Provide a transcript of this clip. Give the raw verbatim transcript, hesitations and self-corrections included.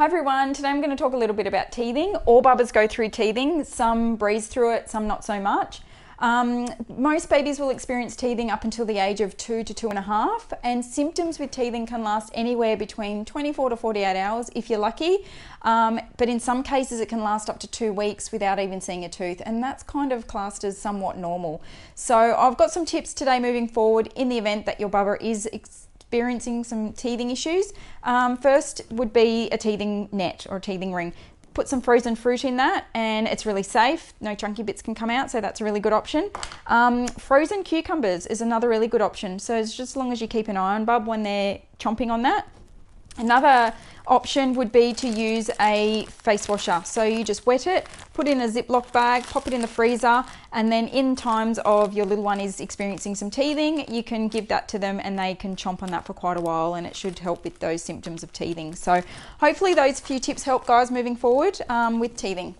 Hi everyone, today I'm going to talk a little bit about teething. All bubbers go through teething, some breeze through it, some not so much. Um, most babies will experience teething up until the age of two to two and a half, and symptoms with teething can last anywhere between twenty-four to forty-eight hours if you're lucky, um, but in some cases it can last up to two weeks without even seeing a tooth, and that's kind of classed as somewhat normal. So I've got some tips today moving forward in the event that your bubber is ex experiencing some teething issues. Um, first would be a teething net or a teething ring. Put some frozen fruit in that and it's really safe. No chunky bits can come out, so that's a really good option. Um, frozen cucumbers is another really good option. So it's just as long as you keep an eye on bub when they're chomping on that. Another option would be to use a face washer. So you just wet it, put in a Ziploc bag, pop it in the freezer, and then in times of your little one is experiencing some teething, you can give that to them and they can chomp on that for quite a while, and it should help with those symptoms of teething. So hopefully those few tips help, guys, moving forward um, with teething.